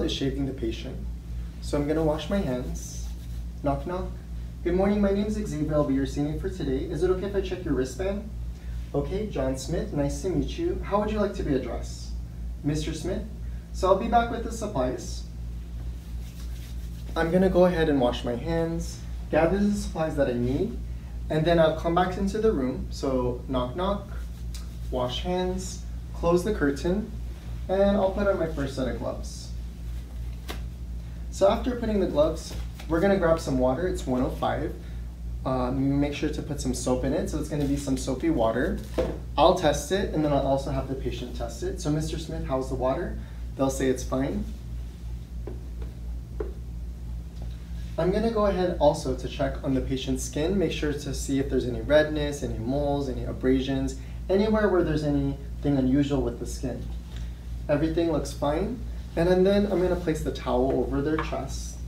professional is shaving the patient. So I'm going to wash my hands. Knock, knock. Good morning, my name is Ixiba. I'll be your CNA for today. Is it okay if I check your wristband? Okay, John Smith, nice to meet you. How would you like to be addressed? Mr. Smith. So I'll be back with the supplies. I'm going to go ahead and wash my hands, gather the supplies that I need, and then I'll come back into the room. So knock, knock, wash hands, close the curtain, and I'll put on my first set of gloves. So after putting the gloves, we're gonna grab some water. It's 105. Make sure to put some soap in it. So it's gonna be some soapy water. I'll test it, and then I'll also have the patient test it. So Mr. Smith, how's the water? They'll say it's fine. I'm gonna go ahead also to check on the patient's skin, make sure to see if there's any redness, any moles, any abrasions, anywhere where there's anything unusual with the skin. Everything looks fine. And then I'm gonna place the towel over their chest.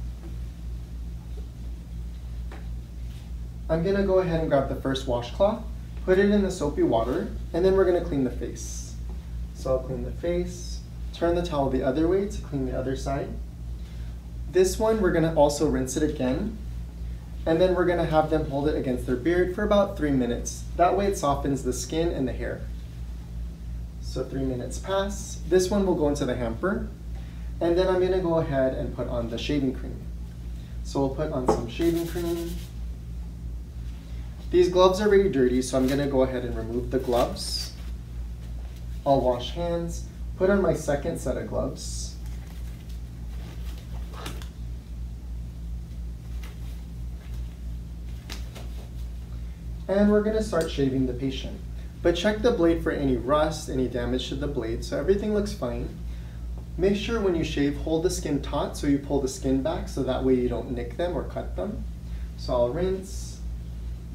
I'm gonna go ahead and grab the first washcloth, put it in the soapy water, and then we're gonna clean the face. So I'll clean the face, turn the towel the other way to clean the other side. This one, we're gonna also rinse it again, and then we're gonna have them hold it against their beard for about 3 minutes. That way it softens the skin and the hair. So 3 minutes pass. This one will go into the hamper, and then I'm gonna go ahead and put on the shaving cream. So we'll put on some shaving cream. These gloves are really dirty, so I'm gonna go ahead and remove the gloves. I'll wash hands, put on my second set of gloves. And we're gonna start shaving the patient. But check the blade for any rust, any damage to the blade, so everything looks fine. Make sure when you shave, hold the skin taut so you pull the skin back so that way you don't nick them or cut them. So I'll rinse.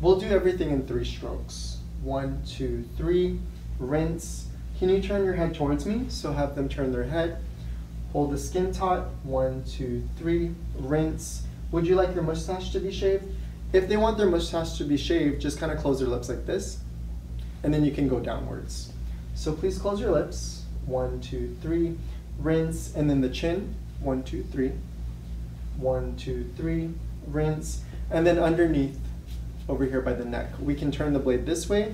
We'll do everything in 3 strokes. 1, 2, 3, rinse. Can you turn your head towards me? So have them turn their head. Hold the skin taut. 1, 2, 3, rinse. Would you like your mustache to be shaved? If they want their mustache to be shaved, just kind of close their lips like this, and then you can go downwards. So please close your lips. 1, 2, 3, rinse, and then the chin. 1, 2, 3. 1, 2, 3, rinse, and then underneath, over here by the neck. We can turn the blade this way.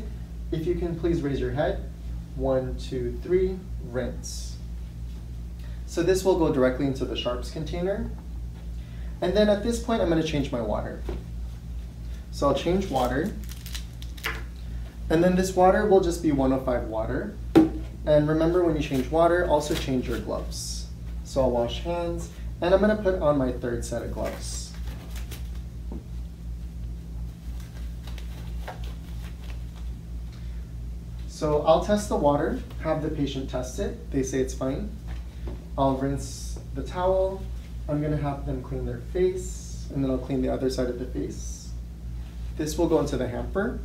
If you can, please raise your head. 1, 2, 3, rinse. So this will go directly into the sharps container. And then at this point, I'm going to change my water. So I'll change water, and then this water will just be 105 water. And remember, when you change water, also change your gloves. So I'll wash hands, and I'm gonna put on my third set of gloves. So I'll test the water, have the patient test it. They say it's fine. I'll rinse the towel. I'm gonna have them clean their face, and then I'll clean the other side of the face. This will go into the hamper,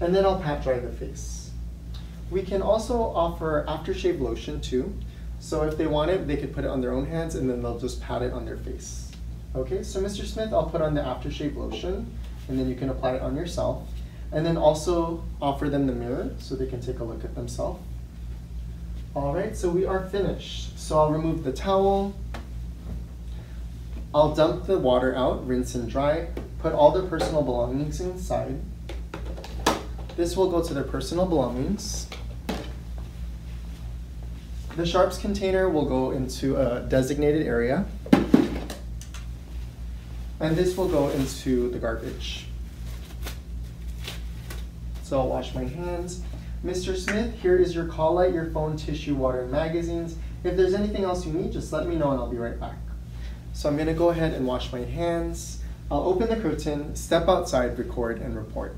and then I'll pat dry the face. We can also offer aftershave lotion too. So if they want it, they could put it on their own hands, and then they'll just pat it on their face. Okay, so Mr. Smith, I'll put on the aftershave lotion, and then you can apply it on yourself. And then also offer them the mirror so they can take a look at themselves. All right, so we are finished. So I'll remove the towel. I'll dump the water out, rinse and dry. Put all their personal belongings inside. This will go to their personal belongings. The sharps container will go into a designated area. And this will go into the garbage. So I'll wash my hands. Mr. Smith, here is your call light, your phone, tissue, water, and magazines. If there's anything else you need, just let me know and I'll be right back. So I'm gonna go ahead and wash my hands. I'll open the curtain, step outside, record, and report.